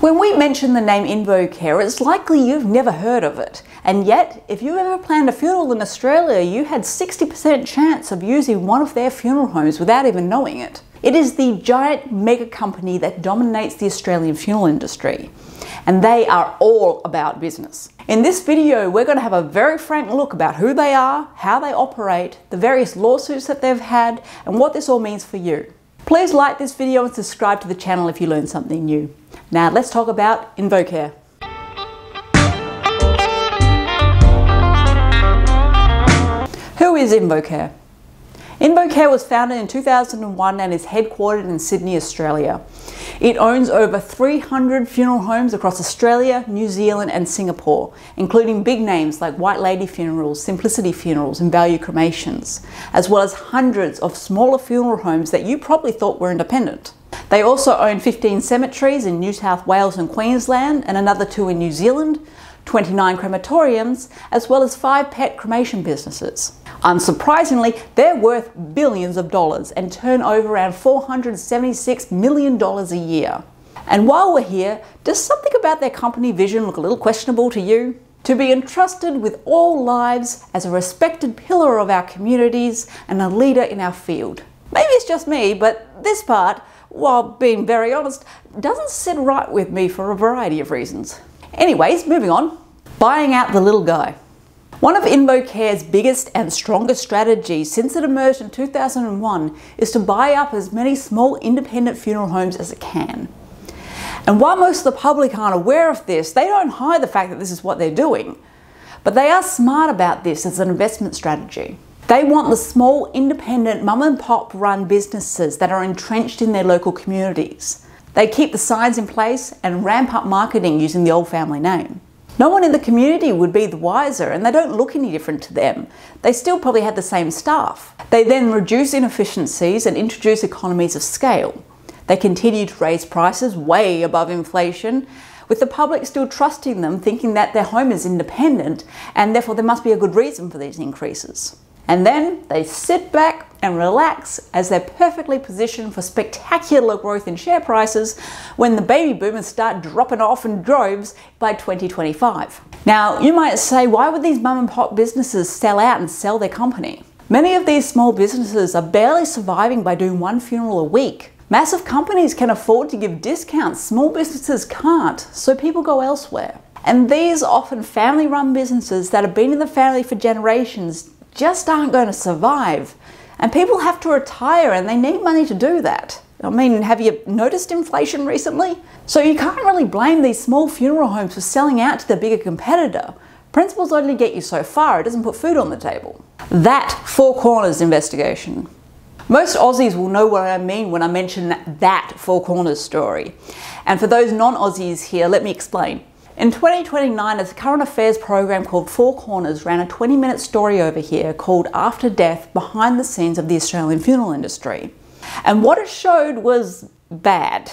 When we mention the name InvoCare, it's likely you've never heard of it. And yet, if you ever planned a funeral in Australia, you had 60% chance of using one of their funeral homes without even knowing it. It is the giant mega company that dominates the Australian funeral industry, and they are all about business. In this video, we're going to have a very frank look about who they are, how they operate, the various lawsuits that they've had, and what this all means for you. Please like this video and subscribe to the channel if you learn something new. Now let's talk about InvoCare. Who is InvoCare? InvoCare was founded in 2001 and is headquartered in Sydney, Australia. It owns over 300 funeral homes across Australia, New Zealand and Singapore, including big names like White Lady Funerals, Simplicity Funerals and Value Cremations, as well as hundreds of smaller funeral homes that you probably thought were independent. They also own 15 cemeteries in New South Wales and Queensland and another 2 in New Zealand, 29 crematoriums, as well as 5 pet cremation businesses. Unsurprisingly, they're worth billions of dollars and turn over around $476 million a year. And while we're here, does something about their company vision look a little questionable to you? To be entrusted with all lives as a respected pillar of our communities and a leader in our field. Maybe it's just me, but this part, while being very honest, doesn't sit right with me for a variety of reasons. Anyways, moving on. Buying out the little guy. One of InvoCare's biggest and strongest strategies since it emerged in 2001 is to buy up as many small independent funeral homes as it can. And while most of the public aren't aware of this, they don't hide the fact that this is what they're doing. But they are smart about this as an investment strategy. They want the small independent mum and pop run businesses that are entrenched in their local communities. They keep the signs in place and ramp up marketing using the old family name. No one in the community would be the wiser and they don't look any different to them. They still probably had the same staff. They then reduce inefficiencies and introduce economies of scale. They continue to raise prices way above inflation, with the public still trusting them, thinking that their home is independent and therefore there must be a good reason for these increases. And then they sit back and relax as they're perfectly positioned for spectacular growth in share prices when the baby boomers start dropping off in droves by 2025. Now, you might say, why would these mum and pop businesses sell out and sell their company? Many of these small businesses are barely surviving by doing one funeral a week. Massive companies can afford to give discounts, small businesses can't, so people go elsewhere. And these are often family-run businesses that have been in the family for generations just aren't going to survive, and people have to retire and they need money to do that. I mean, have you noticed inflation recently? So you can't really blame these small funeral homes for selling out to their bigger competitor. Principles only get you so far, it doesn't put food on the table. That Four Corners investigation. Most Aussies will know what I mean when I mention that Four Corners story. And for those non-Aussies here, let me explain. In 2029, a current affairs program called Four Corners ran a 20-minute story over here called After Death, Behind the Scenes of the Australian Funeral Industry. And what it showed was bad.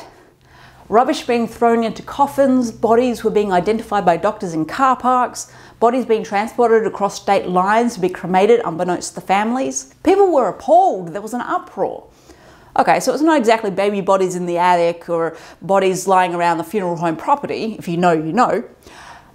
Rubbish being thrown into coffins, bodies were being identified by doctors in car parks, bodies being transported across state lines to be cremated unbeknownst to the families. People were appalled, there was an uproar. Okay, so it's not exactly baby bodies in the attic or bodies lying around the funeral home property, if you know, you know.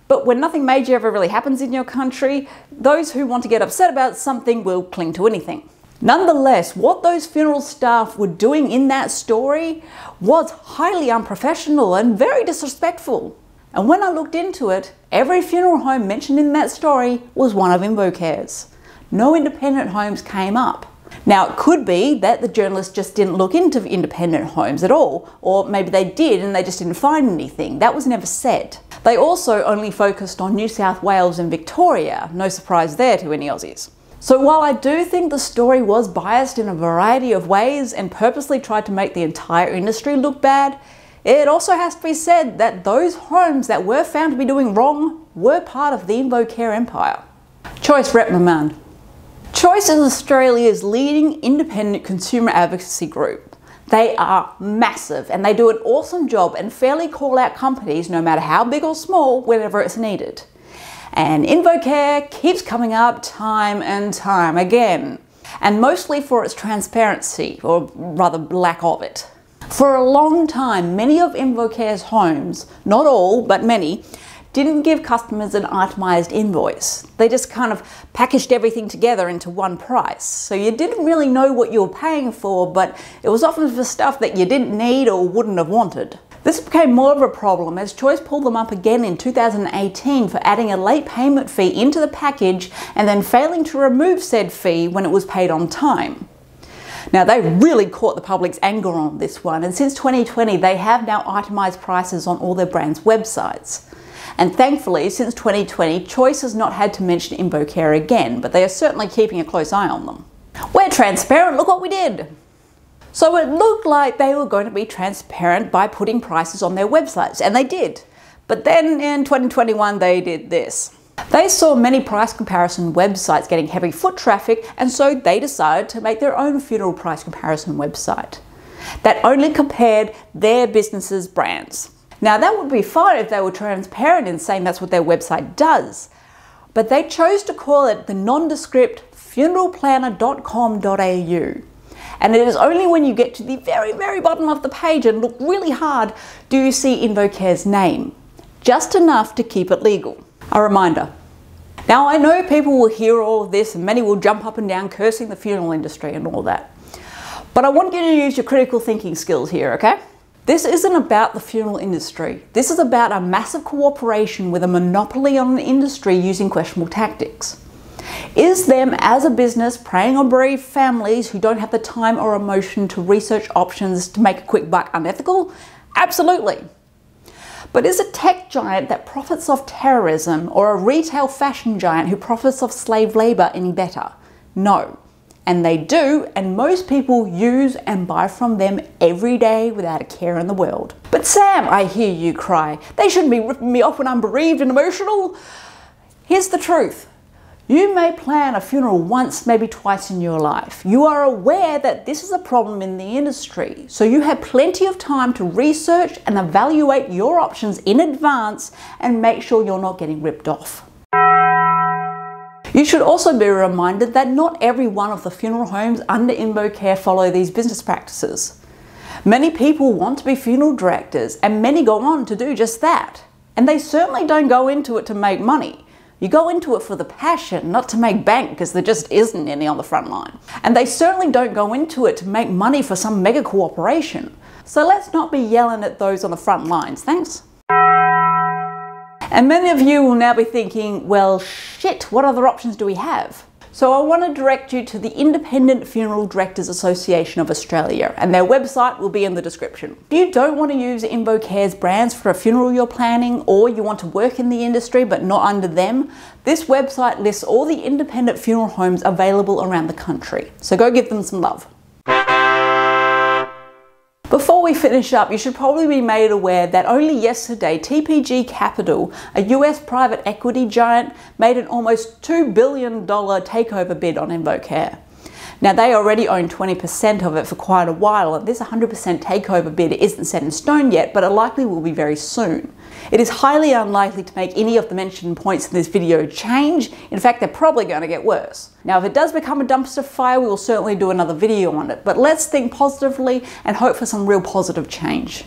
But when nothing major ever really happens in your country, those who want to get upset about something will cling to anything. Nonetheless, what those funeral staff were doing in that story was highly unprofessional and very disrespectful. And when I looked into it, every funeral home mentioned in that story was one of InvoCare's. No independent homes came up. Now, it could be that the journalists just didn't look into independent homes at all, or maybe they did and they just didn't find anything. That was never said. They also only focused on New South Wales and Victoria. No surprise there to any Aussies. So while I do think the story was biased in a variety of ways and purposely tried to make the entire industry look bad, it also has to be said that those homes that were found to be doing wrong were part of the InvoCare empire. Choice reprimand. Choice is Australia's leading independent consumer advocacy group. They are massive and they do an awesome job and fairly call out companies, no matter how big or small, whenever it's needed. And InvoCare keeps coming up time and time again, and mostly for its transparency, or rather lack of it. For a long time, many of InvoCare's homes, not all, but many, didn't give customers an itemised invoice. They just kind of packaged everything together into one price. So you didn't really know what you were paying for, but it was often for stuff that you didn't need or wouldn't have wanted. This became more of a problem as Choice pulled them up again in 2018 for adding a late payment fee into the package and then failing to remove said fee when it was paid on time. Now, they really caught the public's anger on this one, and since 2020 they have now itemised prices on all their brands' websites. And thankfully, since 2020, Choice has not had to mention InvoCare again, but they are certainly keeping a close eye on them. We're transparent, look what we did! So it looked like they were going to be transparent by putting prices on their websites, and they did. But then in 2021, they did this. They saw many price comparison websites getting heavy foot traffic, and so they decided to make their own funeral price comparison website that only compared their business's brands. Now, that would be fine if they were transparent in saying that's what their website does, but they chose to call it the nondescript funeralplanner.com.au. And it is only when you get to the very, very bottom of the page and look really hard do you see InvoCare's name. Just enough to keep it legal. A reminder. Now, I know people will hear all of this and many will jump up and down cursing the funeral industry and all that, but I want you to use your critical thinking skills here, okay? This isn't about the funeral industry. This is about a massive cooperation with a monopoly on an industry using questionable tactics. Is them as a business preying on bereaved families who don't have the time or emotion to research options to make a quick buck unethical? Absolutely. But is a tech giant that profits off terrorism or a retail fashion giant who profits off slave labor any better? No. And they do, and most people use and buy from them every day without a care in the world. But Sam, I hear you cry, they shouldn't be ripping me off when I'm bereaved and emotional. Here's the truth. You may plan a funeral once, maybe twice in your life. You are aware that this is a problem in the industry, so you have plenty of time to research and evaluate your options in advance and make sure you're not getting ripped off. You should also be reminded that not every one of the funeral homes under InvoCare follow these business practices. Many people want to be funeral directors, and many go on to do just that. And they certainly don't go into it to make money. You go into it for the passion, not to make bank, because there just isn't any on the front line. And they certainly don't go into it to make money for some mega corporation. So let's not be yelling at those on the front lines, thanks? And many of you will now be thinking, well, shit, what other options do we have? So I want to direct you to the Independent Funeral Directors Association of Australia, and their website will be in the description. If you don't want to use InvoCare's brands for a funeral you're planning, or you want to work in the industry but not under them, this website lists all the independent funeral homes available around the country. So go give them some love. Before we finish up, you should probably be made aware that only yesterday, TPG Capital, a US private equity giant, made an almost $2 billion takeover bid on InvoCare. Now, they already own 20% of it for quite a while, and this 100% takeover bid isn't set in stone yet, but it likely will be very soon. It is highly unlikely to make any of the mentioned points in this video change. In fact, they're probably going to get worse. Now, if it does become a dumpster fire, we will certainly do another video on it, but let's think positively and hope for some real positive change.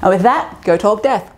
And with that, go talk death.